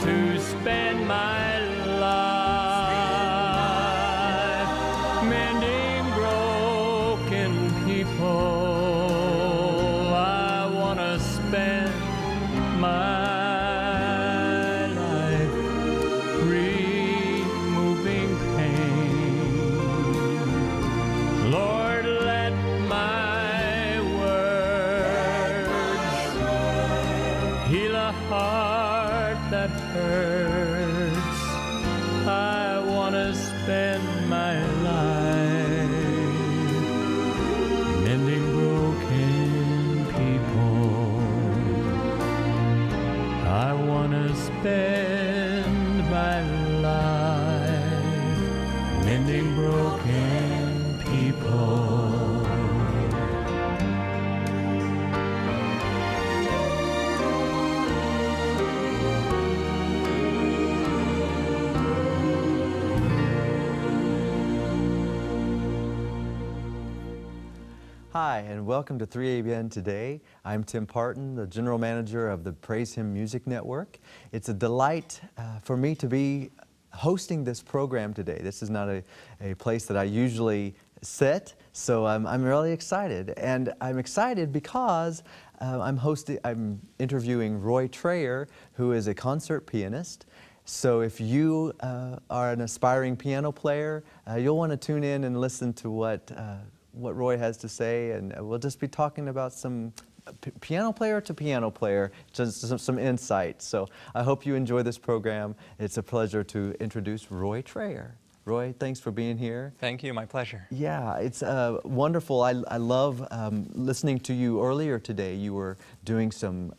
to spend my life mending broken people. I want to spend my life removing pain. Lord, let my words heal a heart that hurts. I want to spend my life mending broken people. I want to spend my life mending broken people. Hi, and welcome to 3ABN Today. I'm Tim Parton, the General Manager of the Praise Him Music Network. It's a delight for me to be hosting this program today. This is not a place that I usually sit, so I'm really excited. And I'm excited because I'm interviewing Roy Treiyer, who is a concert pianist. So if you are an aspiring piano player, you'll want to tune in and listen to what Roy has to say, and we'll just be talking about some piano player to piano player, just some insight. So I hope you enjoy this program. It's a pleasure to introduce Roy Treiyer. Roy, thanks for being here. Thank you, my pleasure. Yeah, it's wonderful. I love listening to you earlier today. You were doing some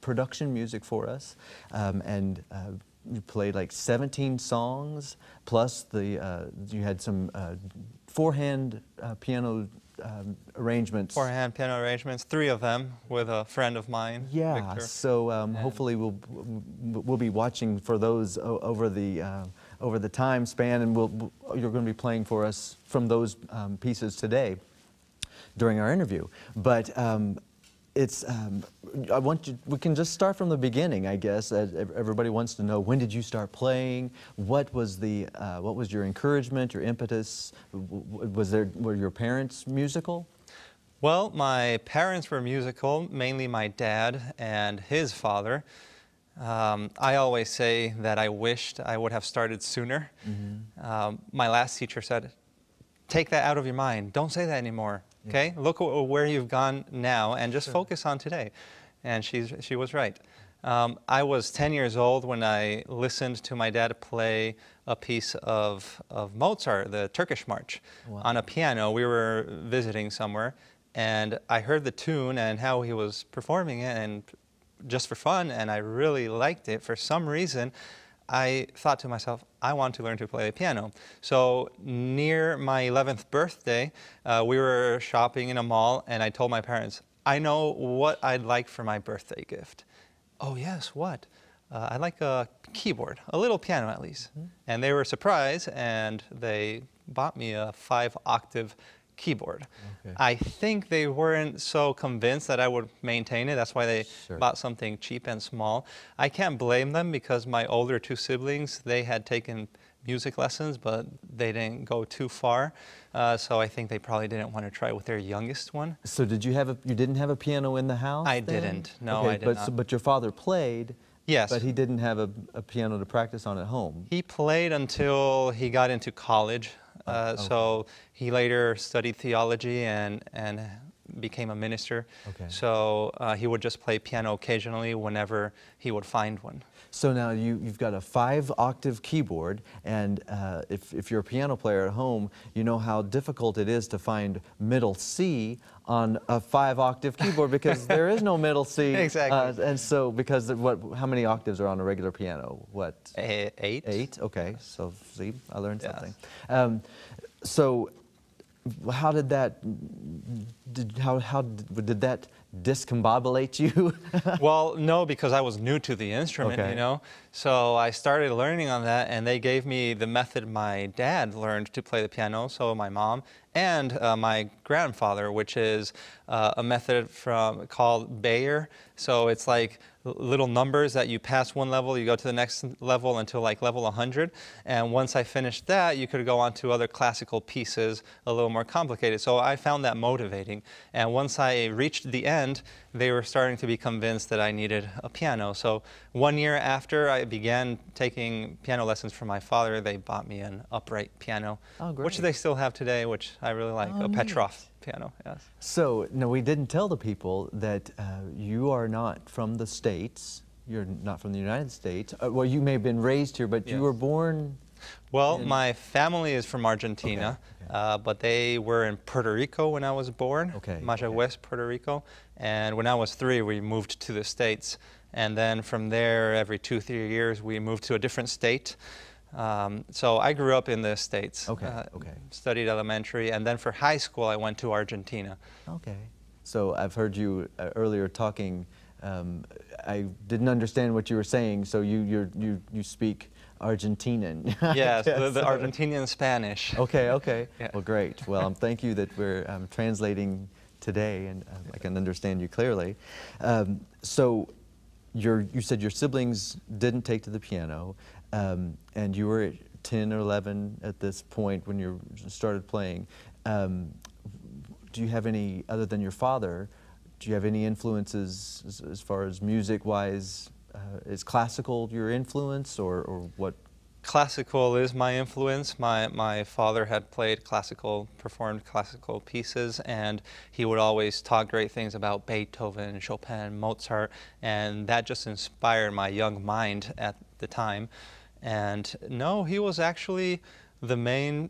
production music for us, and you played like 17 songs, plus you had some forehand piano arrangements. Forehand piano arrangements, 3 of them with a friend of mine. Yeah, Victor. So hopefully we'll be watching for those over the time span, and you're going to be playing for us from those pieces today during our interview. But we can just start from the beginning, I guess. Everybody wants to know, when did you start playing? What was your encouragement, your impetus? Were your parents musical? Well, my parents were musical, mainly my dad and his father. I always say that I wished I would have started sooner. Mm-hmm. My last teacher said, take that out of your mind. Don't say that anymore. Okay, look where you've gone now, and just focus on today. And she was right. I was 10 years old when I listened to my dad play a piece of Mozart, the Turkish March, on a piano. We were visiting somewhere, and I heard the tune and how he was performing it, and just for fun, and I really liked it. For some reason, I thought to myself, I want to learn to play the piano. So near my 11th birthday, we were shopping in a mall, and I told my parents, I know what I'd like for my birthday gift. Oh yes, what? I'd like a keyboard, a little piano at least. Mm-hmm. And they were surprised, and they bought me a 5-octave keyboard. Okay. I think they weren't so convinced that I would maintain it. That's why they bought something cheap and small. I can't blame them, because my older 2 siblings, they had taken music lessons, but they didn't go too far. So I think they probably didn't want to try with their youngest one. So did you have you didn't have a piano in the house? I didn't. No, okay, I did not. But your father played. Yes. But he didn't have a piano to practice on at home. He played until he got into college. Okay. So he later studied theology and became a minister. Okay. So he would just play piano occasionally whenever he would find one. So now you've got a 5-octave keyboard, and if you're a piano player at home, you know how difficult it is to find middle C on a 5-octave keyboard, because there is no middle C. Exactly. And so, because how many octaves are on a regular piano? What? 8. 8, okay. So, see, I learned something. So how did that, how did that discombobulate you? Well, no, because I was new to the instrument, okay. You know. So I started learning on that, and they gave me the method my dad learned to play the piano, so my mom and my grandfather, which is a method from called Bayer. So it's like little numbers that you pass one level, you go to the next level until like level 100. And once I finished that, you could go on to other classical pieces a little more complicated. So I found that motivating. And once I reached the end, they were starting to be convinced that I needed a piano. So 1 year after I began taking piano lessons from my father, they bought me an upright piano, which they still have today, which I really like, a Petrov piano, yes. So, no, we didn't tell the people that you are not from the States. You're not from the United States. Well, you may have been raised here, but yes. You were born... Well, my family is from Argentina, but they were in Puerto Rico when I was born, Majagua West, Puerto Rico. And when I was 3, we moved to the States. And then from there, every 2-3 years, we moved to a different state. So I grew up in the States, studied elementary, and then for high school I went to Argentina. Okay. So I've heard you earlier talking, I didn't understand what you were saying, so you speak Argentinian. Yes, the Argentinian Spanish. Okay, okay. Yeah. Well, great. Well, thank you that we're translating today, and I can understand you clearly. So you said your siblings didn't take to the piano. And you were 10 or 11 at this point when you started playing. Do you have any, other than your father, do you have any influences as far as music-wise? Is classical your influence, or what? Classical is my influence. My father had played classical, performed classical pieces, and he would always talk great things about Beethoven, Chopin, Mozart, and that just inspired my young mind at the time. And no, he was actually the main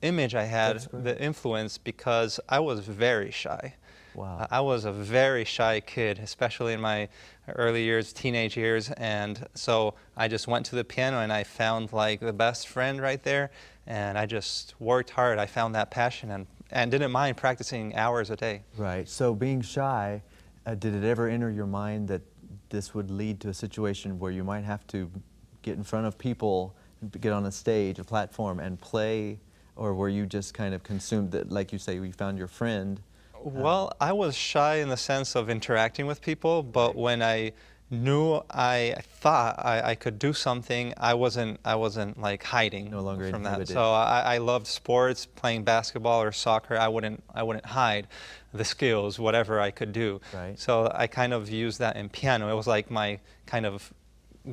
image I had, the influence, because I was very shy. Wow. I was a very shy kid, especially in my early years, teenage years, and so I just went to the piano and I found like the best friend right there, and I just worked hard. I found that passion and didn't mind practicing hours a day. Right. So being shy, did it ever enter your mind that this would lead to a situation where you might have to get in front of people, get on a stage, a platform, and play, or were you just kind of consumed that, like you say, you found your friend? Well, I was shy in the sense of interacting with people, but when I knew I thought I could do something, I wasn't like hiding from that. So I loved sports, playing basketball or soccer. I wouldn't hide the skills, whatever I could do. Right. So I kind of used that in piano. It was like my kind of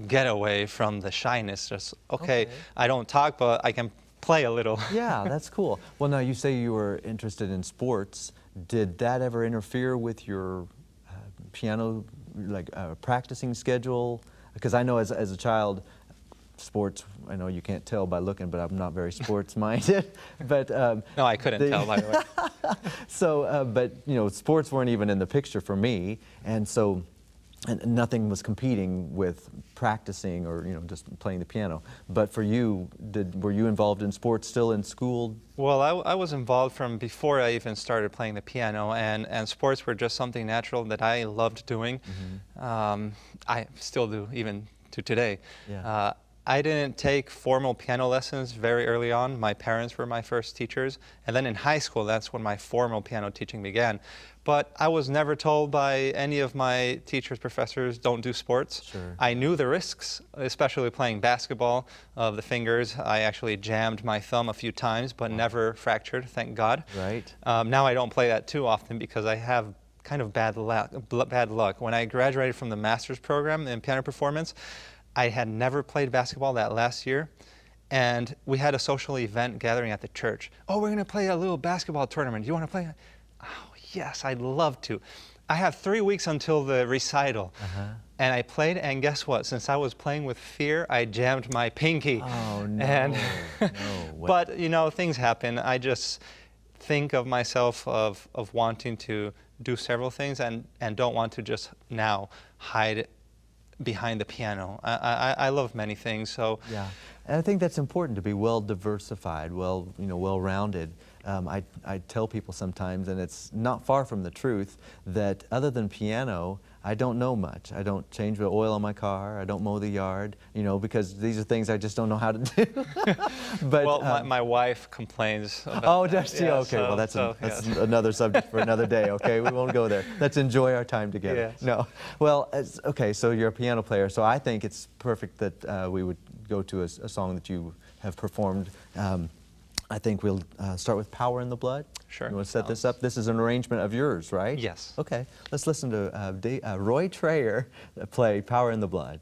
getaway from the shyness. Just okay. I don't talk, but I can play a little. Yeah, that's cool. Well, now you say you were interested in sports. Did that ever interfere with your piano, like practicing schedule? Because I know as a child, sports, I know you can't tell by looking, but I'm not very sports-minded. But no, I couldn't tell, by the way. So, but you know, sports weren't even in the picture for me, and so nothing was competing with practicing or just playing the piano. But for you, were you involved in sports still in school? Well, I was involved from before I even started playing the piano, and sports were just something natural that I loved doing. Mm-hmm. I still do, even to today. Yeah. I didn't take formal piano lessons very early on. My parents were my first teachers. And then in high school, that's when my formal piano teaching began. But I was never told by any of my teachers, professors, don't do sports. Sure. I knew the risks, especially playing basketball of the fingers. I actually jammed my thumb a few times, but never fractured, thank God. Right. Now I don't play that too often because I have kind of bad luck. When I graduated from the master's program in piano performance, I had never played basketball that last year, and we had a social event gathering at the church. Oh, we're gonna play a little basketball tournament. Do you wanna play? Oh, yes, I'd love to. I have 3 weeks until the recital. Uh-huh. And I played, and guess what? Since I was playing with fear, I jammed my pinky. Oh, no. And no, but, you know, things happen. I just think of myself of wanting to do several things and don't want to just now hide it behind the piano. I love many things, so. Yeah, and I think that's important to be well diversified, well-rounded. I tell people sometimes, and it's not far from the truth, that other than piano, I don't know much. I don't change the oil on my car. I don't mow the yard, you know, because these are things I just don't know how to do. But, well, my wife complains about does she? Yeah, okay, so, well, that's another subject for another day, okay? We won't go there. Let's enjoy our time together. Yes. No. Well, okay, so you're a piano player, so I think it's perfect that we would go to a song that you have performed. I think we'll start with Power in the Blood. Sure. You want to set this up? This is an arrangement of yours, right? Yes. Okay. Let's listen to Roy Treiyer play Power in the Blood.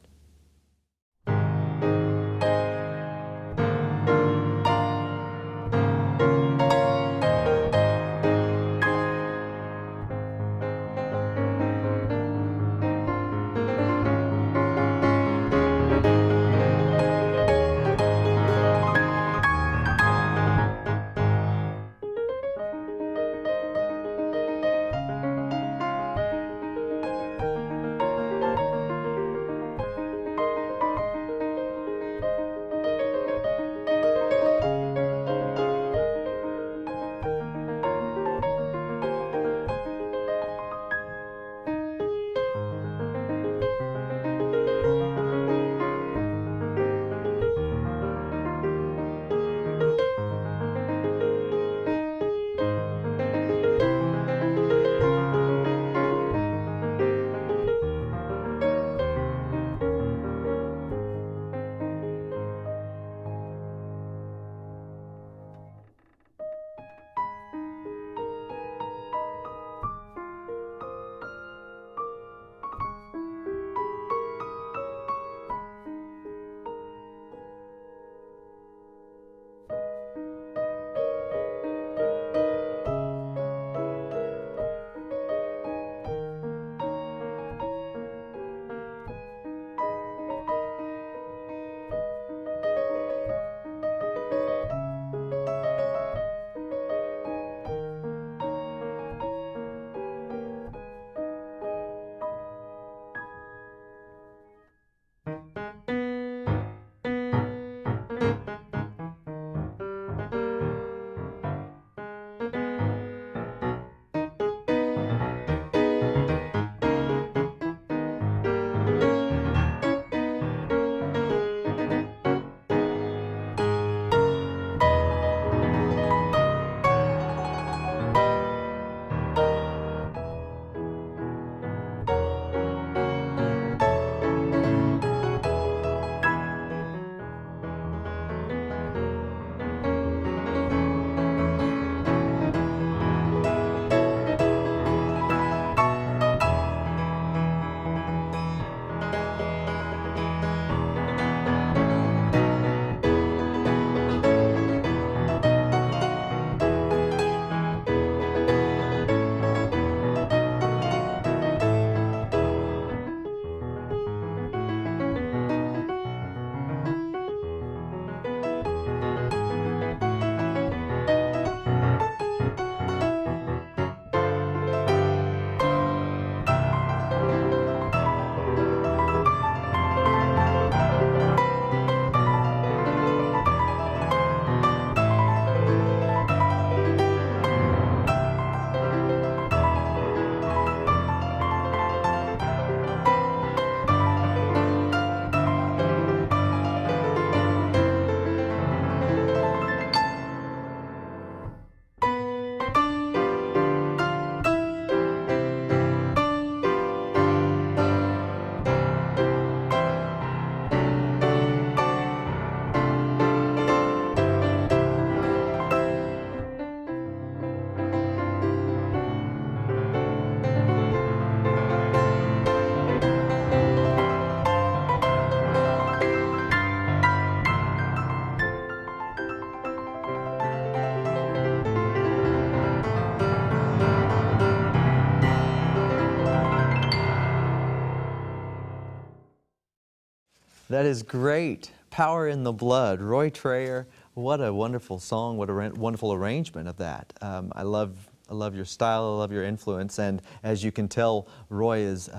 That is great. Power in the Blood, Roy Treiyer. What a wonderful song. What a wonderful arrangement of that. I love your style. I love your influence. And as you can tell, Roy is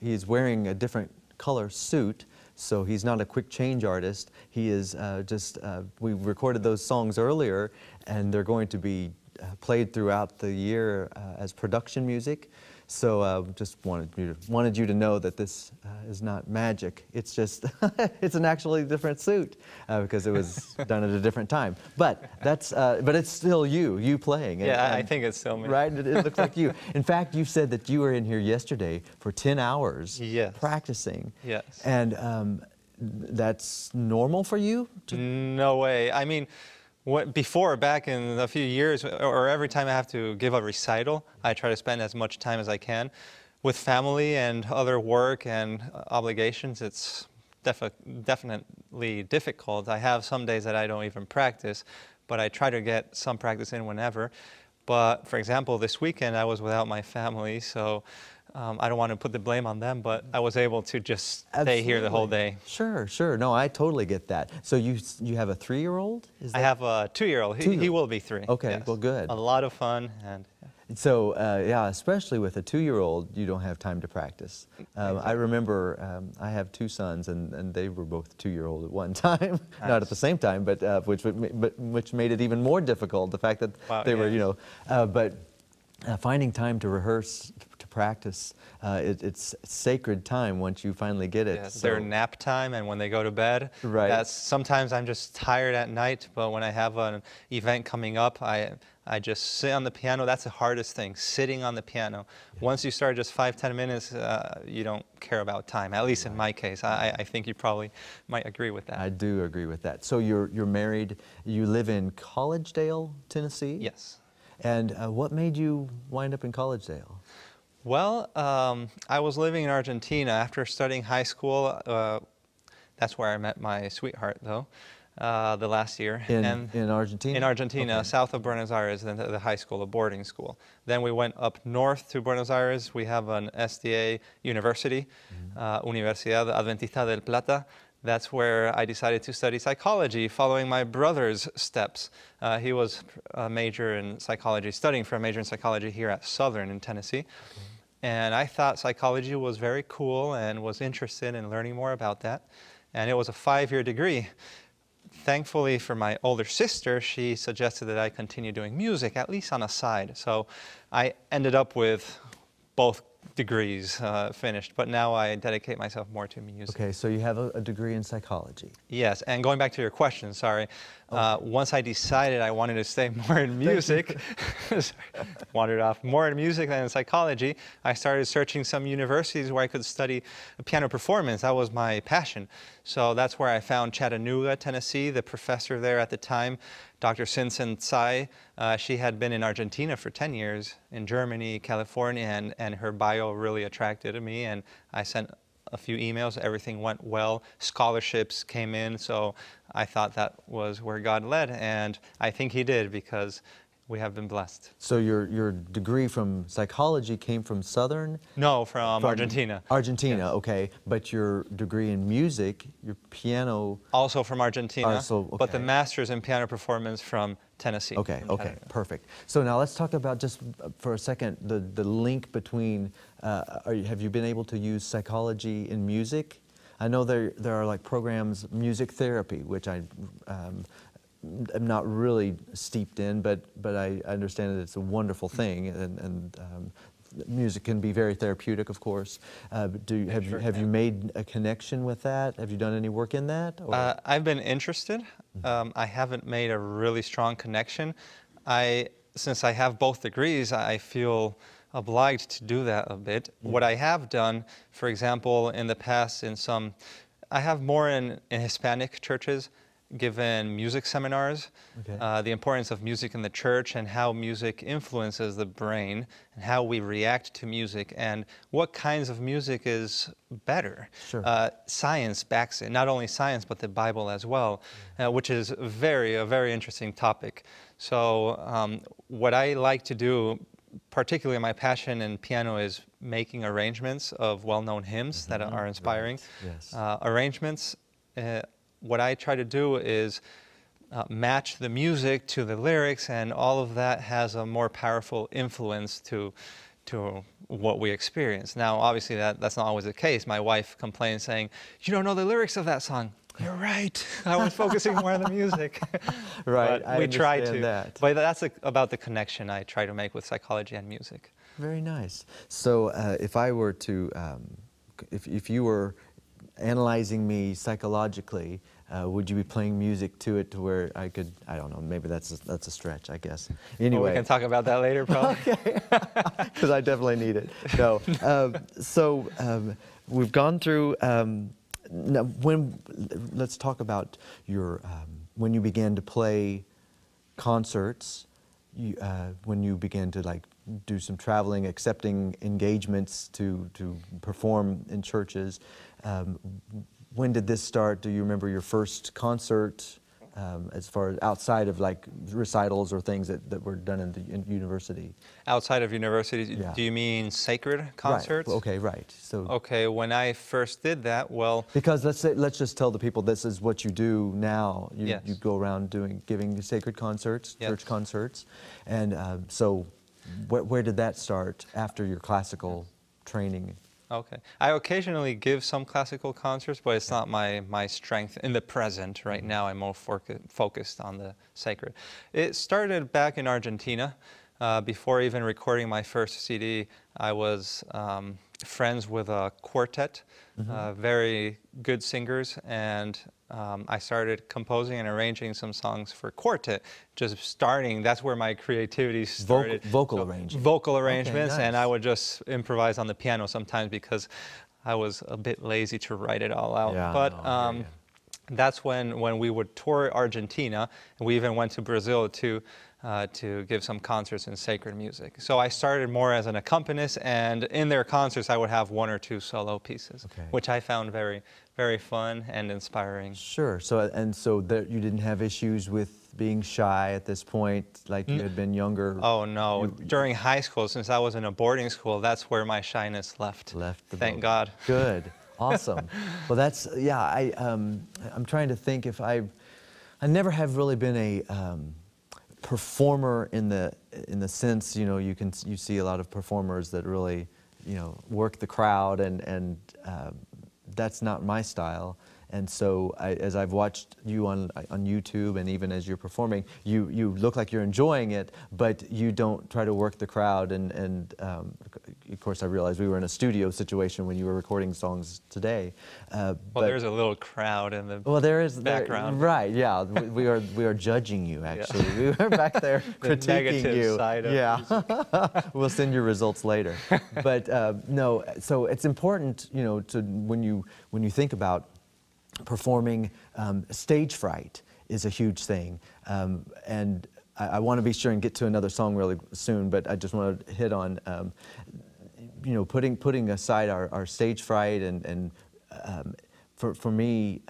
he's wearing a different color suit, so he's not a quick change artist. He is we recorded those songs earlier, and they're going to be played throughout the year as production music. So just wanted you to know that this is not magic. It's just it's an actually different suit because it was done at a different time. But that's but it's still you playing. And, yeah, I think it's still me. Right? It looks like you. In fact, you said that you were in here yesterday for 10 hours practicing. Yes. And that's normal for you? No way. I mean, back in a few years, or every time I have to give a recital, I try to spend as much time as I can. With family and other work and obligations, it's definitely difficult. I have some days that I don't even practice, but I try to get some practice in whenever. But for example, this weekend I was without my family, so I don't want to put the blame on them, but I was able to just stay here the whole day. Sure, sure. No, I totally get that. So you have a 3-year-old? I have a 2-year-old. He will be 3. Okay, yes. Well, good. A lot of fun. And so, yeah, especially with a 2-year-old, you don't have time to practice. Exactly. I remember I have 2 sons, and they were both 2-year-old at one time. Nice. Not at the same time, but which made it even more difficult, the fact that they were, you know, finding time to rehearse, to practice, it's sacred time once you finally get it. Yes, so their nap time and when they go to bed. Right. That's, sometimes I'm just tired at night, but when I have an event coming up, I just sit on the piano. That's the hardest thing, sitting on the piano. Yeah. Once you start just 5-10 minutes, you don't care about time, at least in my case. I think you probably might agree with that. I do agree with that. So you're married, you live in Collegedale, Tennessee? Yes. And what made you wind up in Collegedale? Well, I was living in Argentina after studying high school. That's where I met my sweetheart, though, the last year. In Argentina? In Argentina, okay. South of Buenos Aires, then the high school, a boarding school. Then we went up north to Buenos Aires. We have an SDA university, Universidad Adventista del Plata. That's where I decided to study psychology, following my brother's steps. He was a major in psychology, studying for a major in psychology here at Southern in Tennessee. And I thought psychology was very cool and was interested in learning more about that. And it was a 5-year degree. Thankfully for my older sister, she suggested that I continue doing music, at least on a side. So I ended up with both degrees finished, but now I dedicate myself more to music. Okay, so you have a degree in psychology. Yes, and going back to your question, sorry, once I decided I wanted to stay more in music, wandered off more in music than in psychology, I started searching some universities where I could study piano performance. That was my passion. So that's where I found Chattanooga, Tennessee. The professor there at the time, Dr. Sinsen Tsai, she had been in Argentina for 10 years, in Germany, California, and her bio really attracted me, and I sent a few emails. Everything went well. Scholarships came in, so I thought that was where God led, and I think He did, because we have been blessed. So your degree from psychology came from Southern? No, from Argentina. Argentina, yes. Okay. But your degree in music, your piano... Also from Argentina, okay. But the master's in piano performance from Tennessee. Okay, okay, perfect. So now let's talk about, just for a second, the link between... have you been able to use psychology in music? I know there are like programs, music therapy, which I'm not really steeped in, but I understand that it's a wonderful thing, and music can be very therapeutic, of course. Have you made a connection with that? Have you done any work in that? Or? I've been interested. I haven't made a really strong connection. Since I have both degrees, I feel obliged to do that a bit. What I have done, for example, in the past, I have more in Hispanic churches, given music seminars, the importance of music in the church and how music influences the brain and how we react to music and what kinds of music is better. Sure. Science backs it, not only science but the Bible as well, which is a very interesting topic. So what I like to do, particularly my passion in piano, is making arrangements of well-known hymns that are inspiring. Right. Yes. Arrangements. What I try to do is match the music to the lyrics, and all of that has a more powerful influence to what we experience. Now, obviously, that's not always the case. My wife complains saying, "You don't know the lyrics of that song." You're right. I was focusing more on the music. Right. But we try to. That. But that's about the connection I try to make with psychology and music. Very nice. So if I were to, if you were analyzing me psychologically, would you be playing music to it to where I could, I don't know, maybe that's a stretch, I guess. Anyway. Well, we can talk about that later, probably. Okay. Because I definitely need it. No. We've gone through, now let's talk about your, when you began to play concerts, you, when you began to like do some traveling, accepting engagements to perform in churches. When did this start? Do you remember your first concert as far as outside of like recitals or things that were done in university? Outside of university, yeah. Do you mean sacred concerts? Right. Okay, right. So okay, when I first did that, well, because let's just tell the people this is what you do now. You, yes. You go around giving sacred concerts, yes. Church concerts, and so where did that start after your classical training? Okay. I occasionally give some classical concerts, but it's not my strength in the present. Right now, I'm more focused on the sacred. It started back in Argentina. Before even recording my first CD, I was friends with a quartet, mm-hmm. Very good singers, and I started composing and arranging some songs for quartet, just starting. That's where my creativity started. Vocal arrangements. Vocal arrangements, okay, nice. And I would just improvise on the piano sometimes because I was a bit lazy to write it all out. Yeah, but that's when we would tour Argentina, and we even went to Brazil to give some concerts in sacred music. So I started more as an accompanist, and in their concerts I would have one or two solo pieces, okay. Which I found very, very fun and inspiring. Sure. So you didn't have issues with being shy at this point, like you had been younger? Oh no. During high school, since I was in a boarding school, that's where my shyness left. Thank God. Good. Awesome. Well, that's yeah. I'm trying to think if I never have really been a performer in the sense, you know, you see a lot of performers that really, you know, work the crowd, and that's not my style. And so as I've watched you on YouTube, and even as you're performing, you look like you're enjoying it, but you don't try to work the crowd. And of course, I realized we were in a studio situation when you were recording songs today. Well, there's a little crowd in the background. Right, yeah. we are judging you, actually. Yeah. We were back there critiquing you. Side of yeah. We'll send you results later. But no, so it's important, you know, to when you think about performing, stage fright is a huge thing, and I want to be sure and get to another song really soon, but I just want to hit on, you know, putting aside our stage fright, and for me,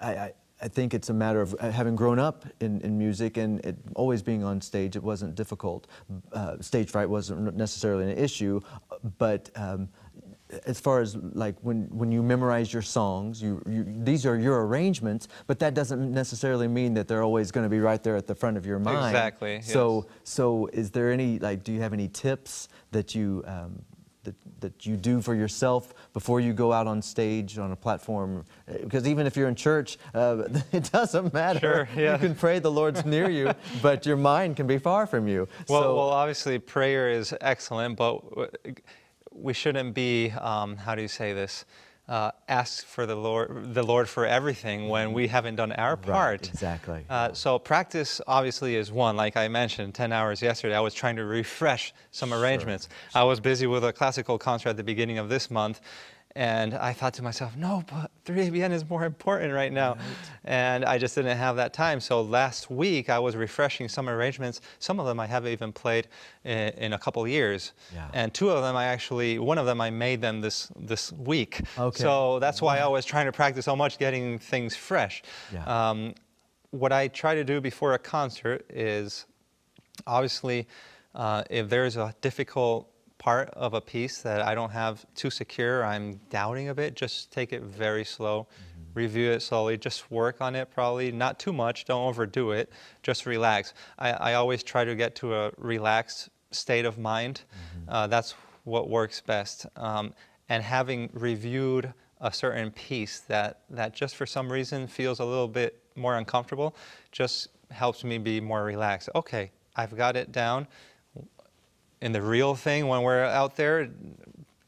I think it's a matter of having grown up in music and always being on stage. It wasn't difficult. Stage fright wasn't necessarily an issue, but as far as like when you memorize your songs, these are your arrangements, but that doesn't necessarily mean that they're always going to be right there at the front of your mind. Exactly. So yes. So is there any do you have any tips that you that you do for yourself before you go out on stage on a platform? Because even if you're in church, it doesn't matter. Sure, yeah. You can pray the Lord's near you, but your mind can be far from you. Well, so, well, obviously prayer is excellent, but we shouldn't be, how do you say this, ask for the Lord for everything when we haven't done our part. Right, exactly. So practice obviously is one. Like I mentioned, 10 hours yesterday, I was trying to refresh some arrangements. Sure, sure. I was busy with a classical concert at the beginning of this month, and I thought to myself, no, but 3ABN is more important right now. Right. And I just didn't have that time. So last week I was refreshing some arrangements. Some of them I haven't even played in a couple years. Yeah. And one of them I made them this week. Okay. So that's why I was trying to practice so much, getting things fresh. Yeah. What I try to do before a concert is, obviously, if there's a difficult part of a piece that I don't have too secure, I'm doubting a bit, just take it very slow, review it slowly, just work on it probably, not too much, don't overdo it, just relax. I always try to get to a relaxed state of mind, that's what works best. And having reviewed a certain piece that just for some reason feels a little bit more uncomfortable, just helps me be more relaxed. Okay, I've got it down. in the real thing when we're out there,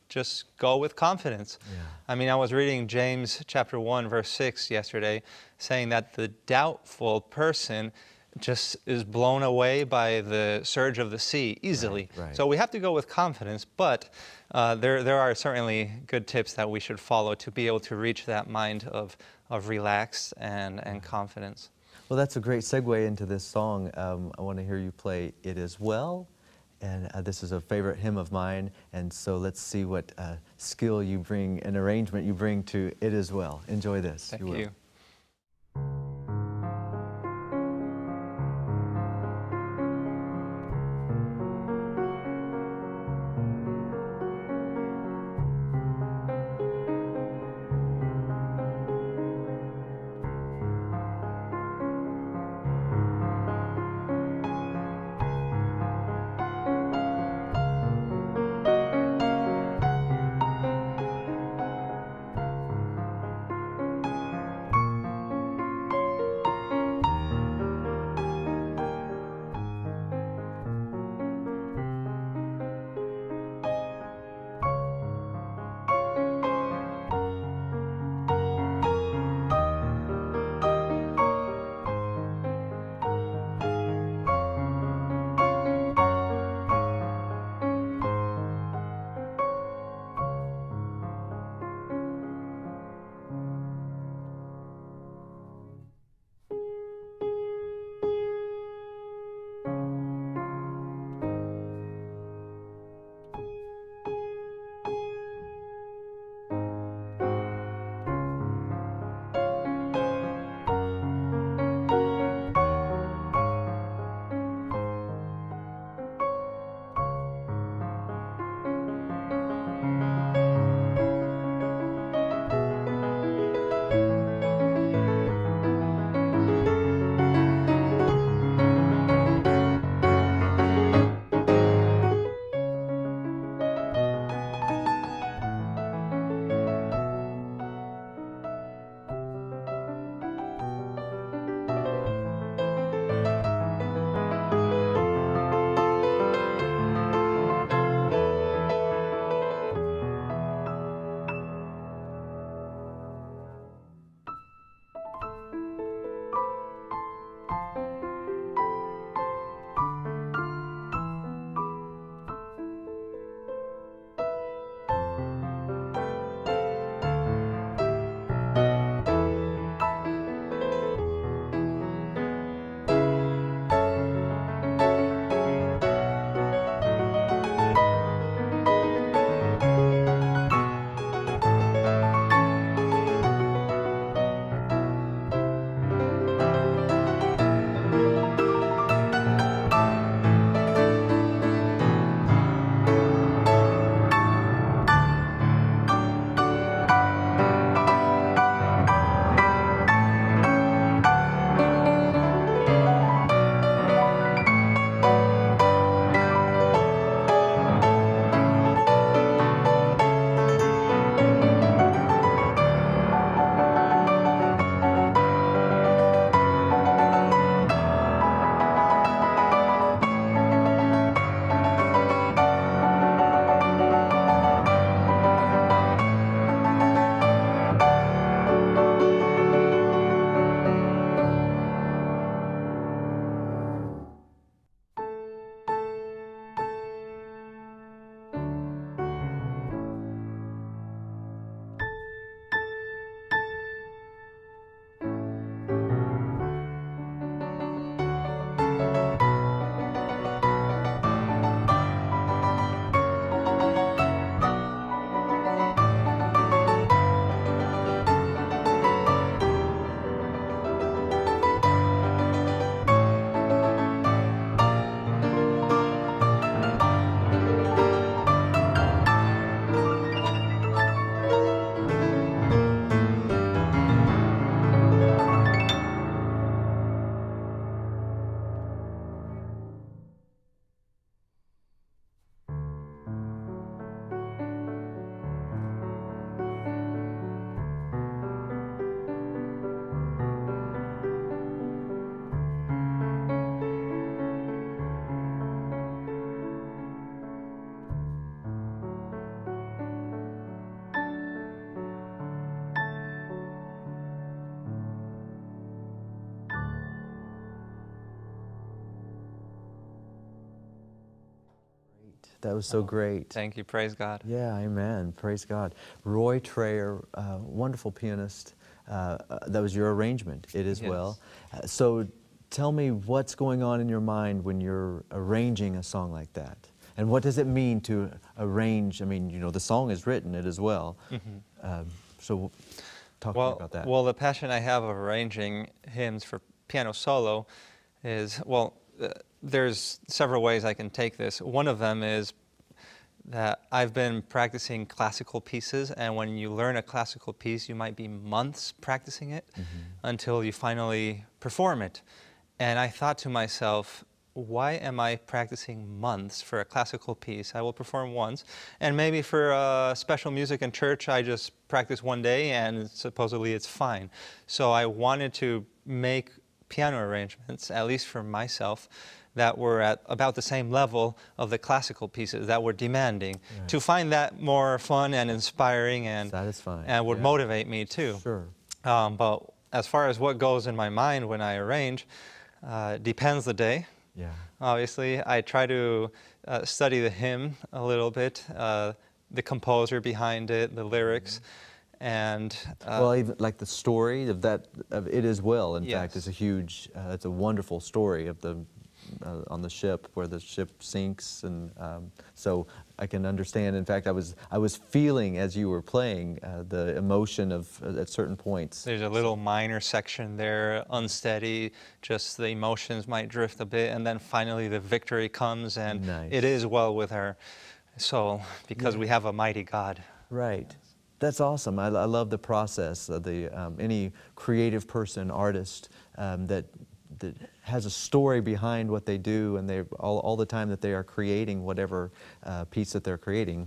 just go with confidence. Yeah. I mean, I was reading James chapter 1, verse 6 yesterday, saying that the doubtful person just is blown away by the surge of the sea easily. Right, right. So we have to go with confidence, but there are certainly good tips that we should follow to be able to reach that mind of relax and confidence. Well, that's a great segue into this song. I want to hear you play It Is Well. And this is a favorite hymn of mine, and so let's see what skill you bring and arrangement you bring to It Is Well. Enjoy this. Thank you. That was so great. Thank you. Praise God. Yeah, amen. Praise God. Roy Treiyer, wonderful pianist. That was your arrangement. It is yes. Well. So tell me what's going on in your mind when you're arranging a song like that. And what does it mean to arrange? I mean, you know, the song is written, it as well. Mm-hmm. So talk to me about that. Well, the passion I have of arranging hymns for piano solo is, well, there's several ways I can take this. One of them is that I've been practicing classical pieces, and when you learn a classical piece, you might be months practicing it mm-hmm. until you finally perform it. And I thought to myself, why am I practicing months for a classical piece? I will perform once, and maybe for special music in church, I just practice one day, and supposedly it's fine. So I wanted to make piano arrangements, at least for myself, that were at about the same level of the classical pieces that were demanding, right. to find that more fun and inspiring and satisfying, and would yeah. motivate me too. Sure. But as far as what goes in my mind when I arrange, depends the day. Yeah. Obviously, I try to study the hymn a little bit, the composer behind it, the lyrics. Mm-hmm. And well, even like the story of that, of It Is Well. In yes. fact, it's a huge, it's a wonderful story of the on the ship where the ship sinks, and so I can understand. In fact, I was feeling as you were playing the emotion of at certain points. There's a little minor section there, unsteady. Just the emotions might drift a bit, and then finally the victory comes, and nice. It is well with our soul because yeah. we have a mighty God. Right. That's awesome. I love the process of the any creative person, artist that has a story behind what they do, and they all the time that they are creating whatever piece that they're creating.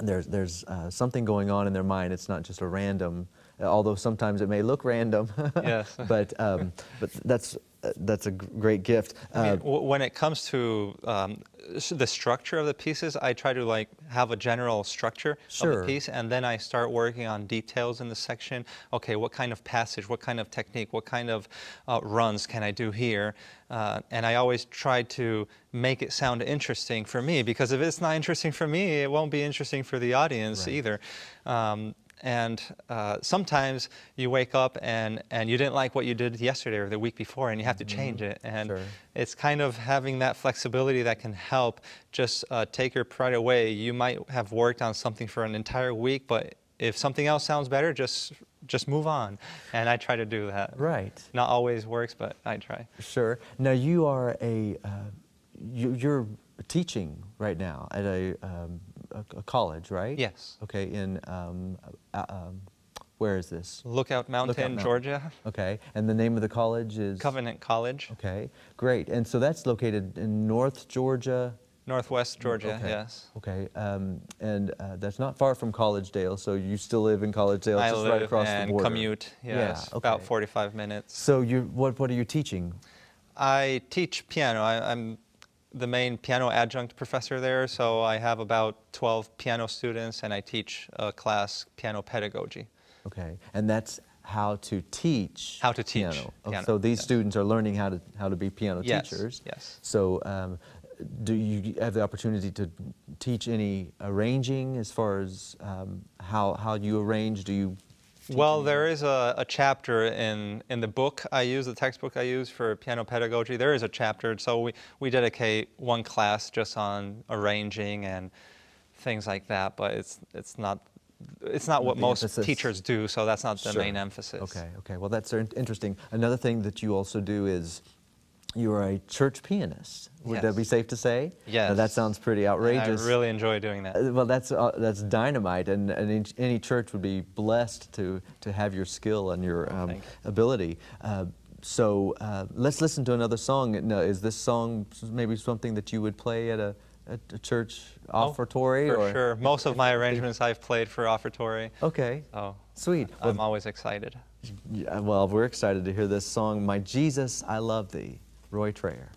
There's something going on in their mind. It's not just a random, although sometimes it may look random. Yes. But that's a great gift. I mean, when it comes to the structure of the pieces, I try to like have a general structure sure. of the piece, and then I start working on details in the section. Okay, what kind of passage, what kind of technique, what kind of runs can I do here? And I always try to make it sound interesting for me, because if it's not interesting for me, it won't be interesting for the audience right. either. And sometimes you wake up and you didn't like what you did yesterday or the week before, and you have to change it. And sure. it's kind of having that flexibility that can help just take your pride away. You might have worked on something for an entire week, but if something else sounds better, just move on. And I try to do that. Right. Not always works, but I try. Sure. Now you are you're teaching right now at a college, right? Yes. Okay, in, where is this? Lookout Mountain, Georgia. Okay, and the name of the college is? Covenant College. Okay, great. And so that's located in North Georgia? Northwest Georgia, okay. yes. Okay, and that's not far from Collegedale, so you still live in Collegedale, it's just right across the border. I live and commute, yes, yeah, okay. about 45 minutes. So what are you teaching? I teach piano. I'm the main piano adjunct professor there, so I have about 12 piano students, and I teach a class, piano pedagogy. Okay, and that's how to teach piano. Oh, piano. So these yes. students are learning how to be piano yes. teachers. Yes. So do you have the opportunity to teach any arranging as far as how you arrange? Do you Well, there is a chapter in the book I use, the textbook I use for piano pedagogy. There is a chapter, so we dedicate one class just on arranging and things like that. But it's not what most emphasis. Teachers do, so that's not the sure. main emphasis. Okay, okay. Well, that's interesting. Another thing that you also do is you are a church pianist. Would yes. that be safe to say? Yes. Now, that sounds pretty outrageous. And I really enjoy doing that. Well, that's dynamite, and any church would be blessed to have your skill and your ability. So let's listen to another song. Now, is this song maybe something that you would play at a church offertory? Oh, for or? Sure. Most of my arrangements I've played for offertory. Okay. Oh, sweet. I'm always excited. Yeah, well, we're excited to hear this song, My Jesus, I Love Thee, Roy Treiyer.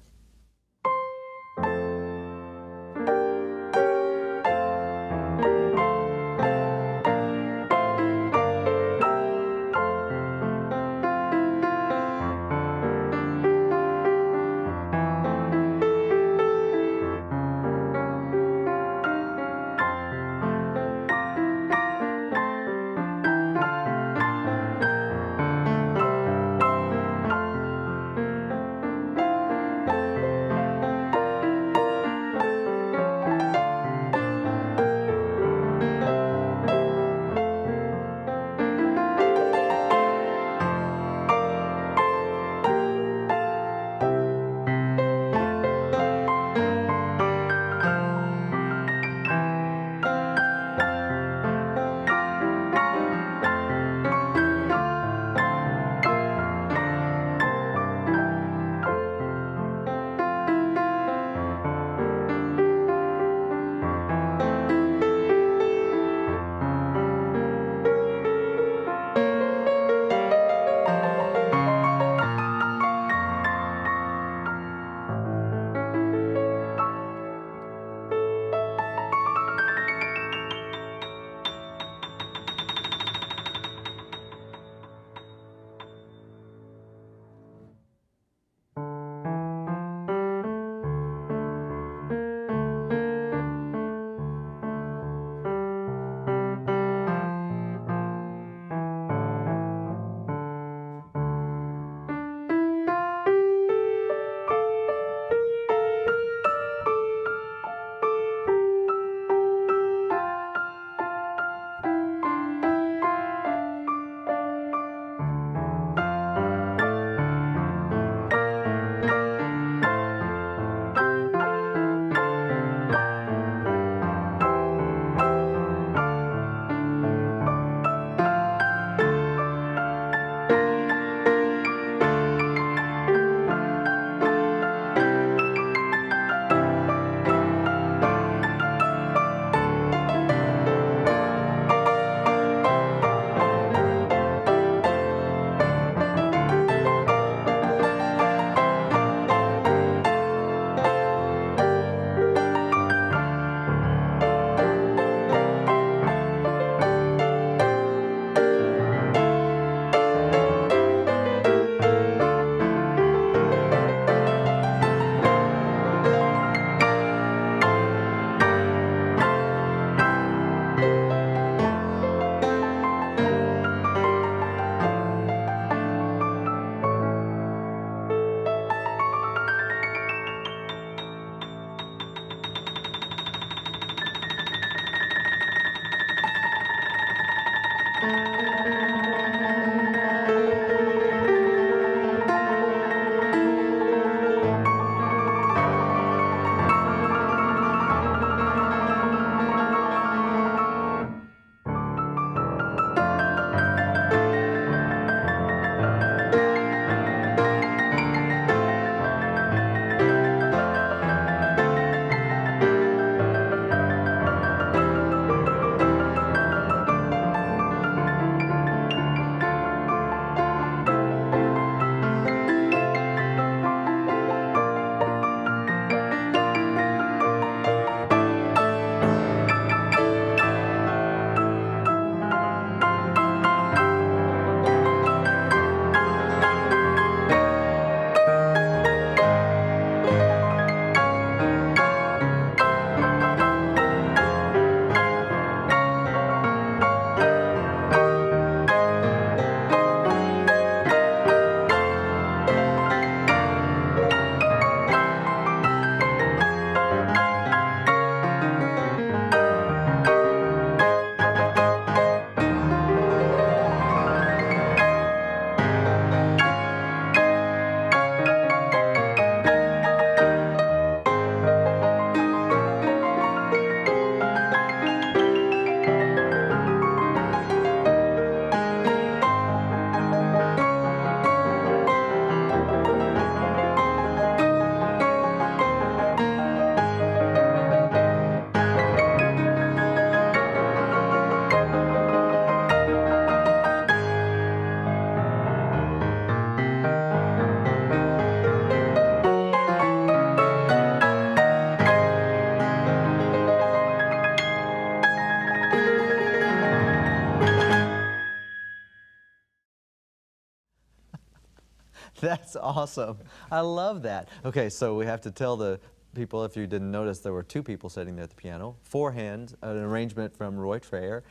That's awesome. I love that. Okay, so we have to tell the people, if you didn't notice, there were two people sitting there at the piano. Four hands, an arrangement from Roy Treiyer.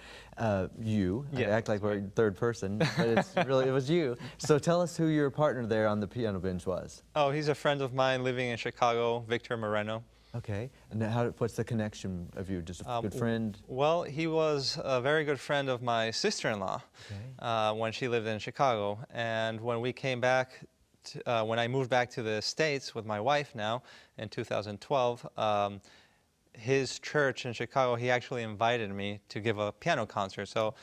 You. Yeah, I act like we're third person, but it's really, it was you. So tell us who your partner there on the piano bench was. Oh, he's a friend of mine living in Chicago, Victor Moreno. Okay, and how, what's the connection of you? Just a good friend? Well, he was a very good friend of my sister-in-law when she lived in Chicago. And when we came back, when I moved back to the States with my wife now in 2012, his church in Chicago, he actually invited me to give a piano concert. So,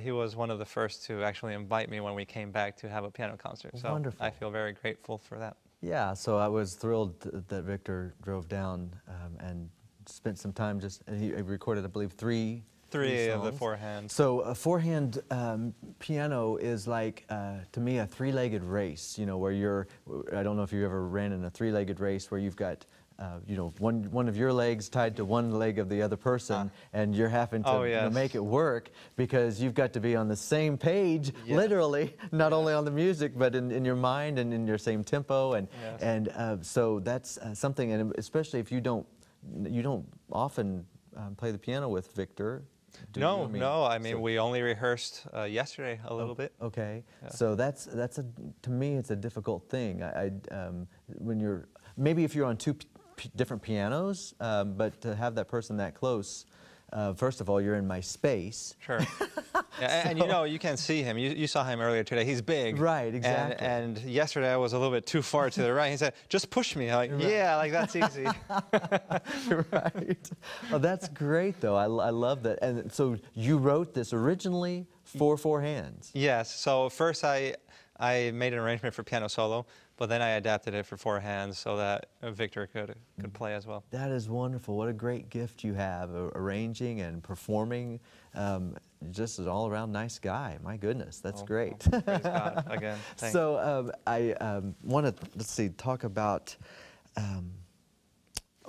he was one of the first to actually invite me when we came back to have a piano concert. So wonderful. I feel very grateful for that. Yeah, so I was thrilled that Victor drove down and spent some time just, and he recorded, I believe, three of the four hands. So a four-hand piano is like, to me, a three-legged race, you know, where you're, I don't know if you ever ran in a three-legged race where you've got, you know, one of your legs tied to one leg of the other person, and you're having to you know, make it work because you've got to be on the same page, literally, not only on the music, but in your mind and in your same tempo. And, so that's something, and especially if you don't, often play the piano with Victor. No, no. I mean, we only rehearsed yesterday a little bit. Okay, so that's a, to me, it's a difficult thing. When you're, maybe if you're on two different pianos, but to have that person that close, first of all, you're in my space. Sure. And you know, you can see him. You saw him earlier today. He's big. Right, exactly. And yesterday I was a little bit too far to the right. He said, just push me. I'm like, yeah, like that's easy. Right. Well, that's great, though. I love that. And so you wrote this originally for four hands. Yes. So first I made an arrangement for piano solo, but then I adapted it for four hands so that Victor could play as well. That is wonderful. What a great gift you have, arranging and performing. Just an all-around nice guy. My goodness, that's great. Oh, praise God. Again, thanks. So I want to, let's see, talk about, I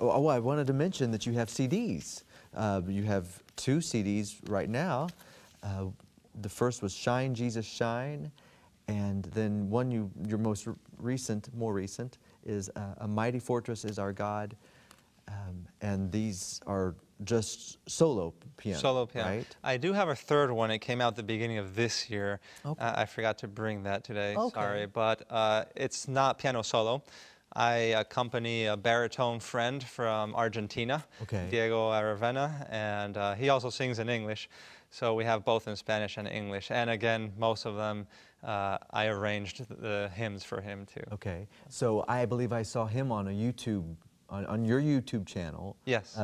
wanted to mention that you have CDs. You have two CDs right now. The first was Shine Jesus Shine. And then one your most recent, is A Mighty Fortress is Our God. And these are just solo piano. Solo piano. Right? I do have a third one. It came out the beginning of this year. Okay. I forgot to bring that today. Okay. Sorry. But it's not piano solo. I accompany a baritone friend from Argentina, Diego Aravena, and he also sings in English. So we have both in Spanish and English. And again, most of them, I arranged the hymns for him too. Okay. So I believe I saw him on a YouTube, on your YouTube channel. Yes.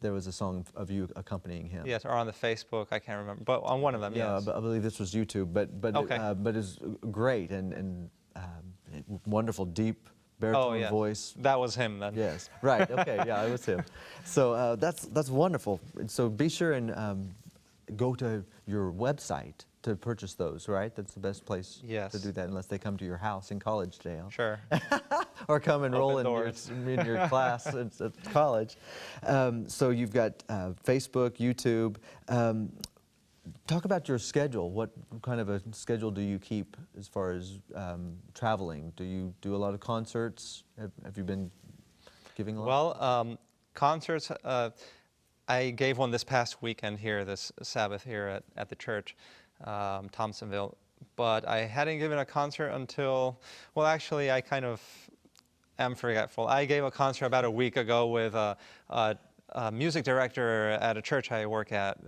There was a song of you accompanying him. Yes, or on the Facebook, I can't remember, but on one of them, yes. Yeah, I believe this was YouTube, but it's great and wonderful, deep, baritone voice. That was him then. Yes, right, okay, yeah, it was him. So that's wonderful. So be sure and go to your website to purchase those, right? That's the best place to do that, unless they come to your house in Collegedale. Sure. Or come enroll in your class at college. So you've got Facebook, YouTube. Talk about your schedule. What kind of a schedule do you keep as far as traveling? Do you do a lot of concerts? Have you been giving a lot? Well, concerts, I gave one this past weekend here, this Sabbath here at the church, Thompsonville. But I hadn't given a concert until, well, actually, I kind of am forgetful. I gave a concert about a week ago with a music director at a church I work at,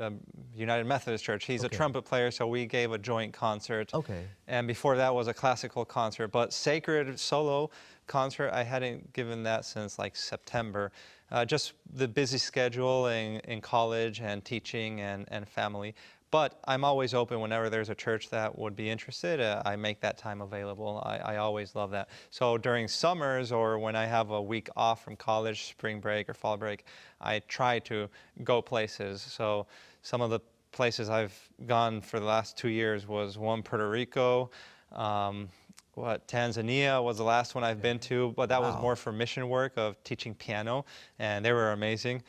United Methodist Church. He's a trumpet player, so we gave a joint concert. Okay. And before that was a classical concert, but sacred solo concert, I hadn't given that since like September. Just the busy schedule in college and teaching and family. But I'm always open whenever there's a church that would be interested. I make that time available. I always love that. So during summers or when I have a week off from college, spring break or fall break, I try to go places. So some of the places I've gone for the last 2 years was one Puerto Rico, Tanzania was the last one I've been to, but that was more for mission work of teaching piano, and they were amazing.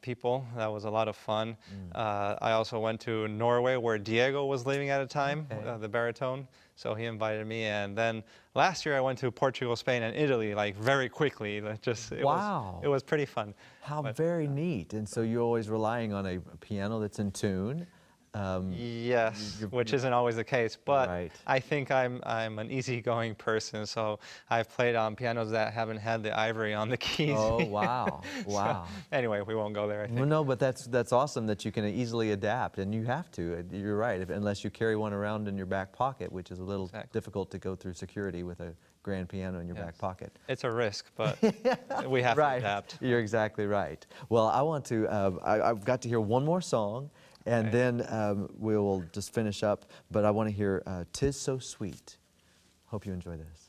people. That was a lot of fun. I also went to Norway, where Diego was living at a time, the baritone, so he invited me. And then last year I went to Portugal, Spain, and Italy, like very quickly. It was pretty fun. How very neat. And so you're always relying on a piano that's in tune. Yes, which isn't always the case, but I think I'm an easygoing person, so I've played on pianos that haven't had the ivory on the keys. Oh, wow, wow. So, anyway, we won't go there, I think. Well, no, but that's awesome that you can easily adapt, and you have to. You're right, unless you carry one around in your back pocket, which is a little difficult to go through security with a grand piano in your back pocket. It's a risk, but we have to adapt. You're exactly right. Well, I want to, I've got to hear one more song, and then we will just finish up, but I want to hear 'Tis So Sweet. Hope you enjoy this.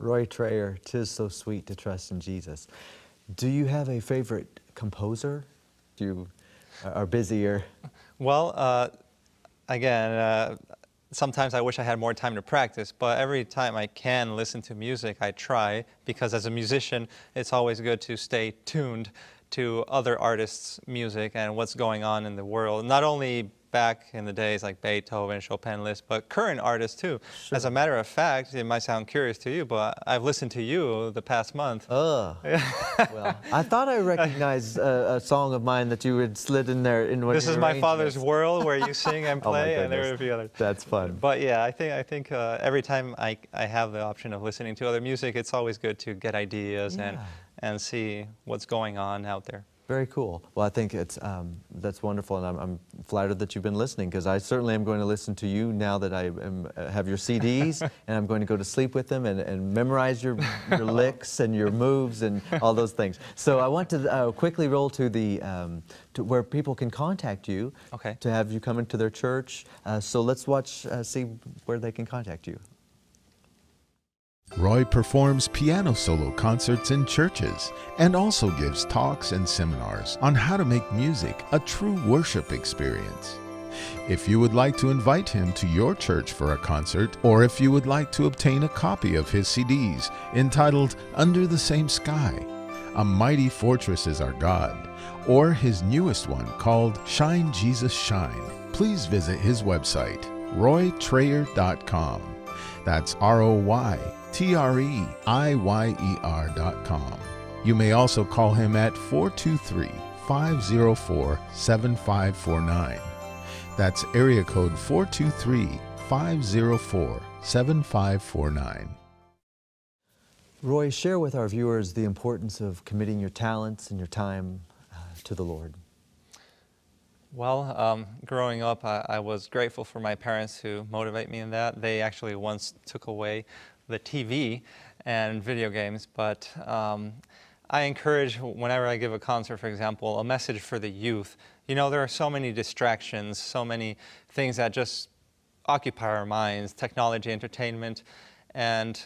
Roy Treiyer, 'Tis So Sweet to Trust in Jesus. Do you have a favorite composer? You are busier. Well, again, sometimes I wish I had more time to practice, but every time I can listen to music, I try, because as a musician, it's always good to stay tuned to other artists' music and what's going on in the world, not only back in the days like Beethoven, Chopin, Liszt, but current artists too. Sure. As a matter of fact, it might sound curious to you, but I've listened to you the past month. Well, I thought I recognized a song of mine that you had slid in there. In this is My Father's World, were you sing and play, and there would be others. That's fun. But yeah, I think every time I have the option of listening to other music, it's always good to get ideas and see what's going on out there. Very cool. Well, I think it's that's wonderful, and I'm flattered that you've been listening, because I certainly am going to listen to you now that I am, have your CDs, and I'm going to go to sleep with them and memorize your licks and your moves and all those things. So I want to quickly roll to the to where people can contact you to have you come into their church. So let's watch, see where they can contact you. Roy performs piano solo concerts in churches and also gives talks and seminars on how to make music a true worship experience. If you would like to invite him to your church for a concert, or if you would like to obtain a copy of his CDs entitled Under the Same Sky, A Mighty Fortress is Our God, or his newest one called Shine Jesus Shine, please visit his website, roytreiyer.com. That's ROYTREIYER.com. You may also call him at 423-504-7549. That's area code 423-504-7549. Roy, share with our viewers the importance of committing your talents and your time to the Lord. Well, growing up, I was grateful for my parents who motivate me in that. They actually once took away the TV and video games, but I encourage, whenever I give a concert, for example, a message for the youth. You know, there are so many distractions, so many things that just occupy our minds, technology, entertainment, and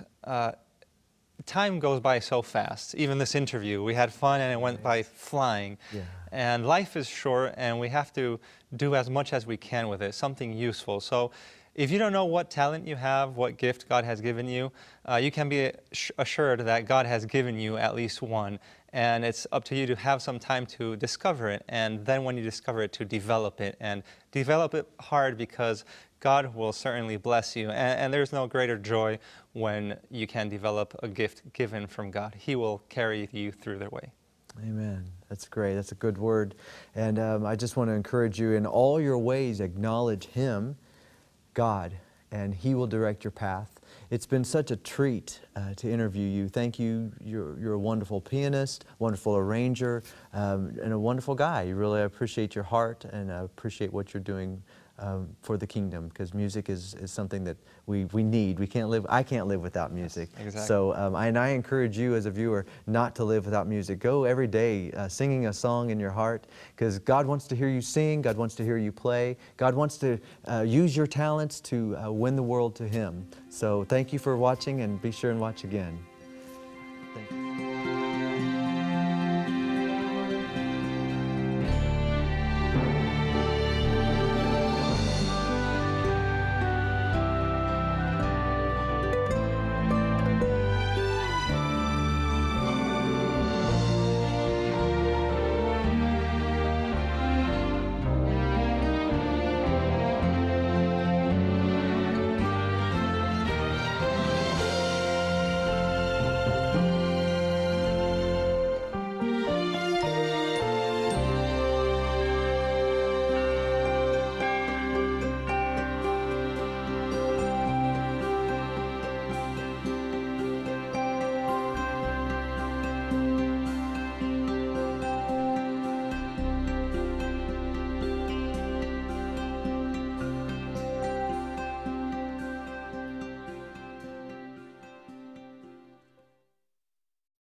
time goes by so fast. Even this interview, we had fun and it went by flying. Yeah. And life is short, and we have to do as much as we can with it, something useful. So if you don't know what talent you have, what gift God has given you, you can be assured that God has given you at least one. And it's up to you to have some time to discover it, and then when you discover it, to develop it. And develop it hard, because God will certainly bless you. And there's no greater joy when you can develop a gift given from God. He will carry you through the way. Amen. That's great. That's a good word. And I just want to encourage you, in all your ways, acknowledge Him, God, and He will direct your path. It's been such a treat to interview you. Thank you. You're a wonderful pianist, wonderful arranger, and a wonderful guy. You really appreciate your heart, and I appreciate what you're doing for the kingdom, because music is something that we need. We can't live, I can't live without music. Yes, exactly. So, and I encourage you as a viewer not to live without music. Go every day singing a song in your heart, because God wants to hear you sing, God wants to hear you play, God wants to use your talents to win the world to Him. So thank you for watching, and be sure and watch again.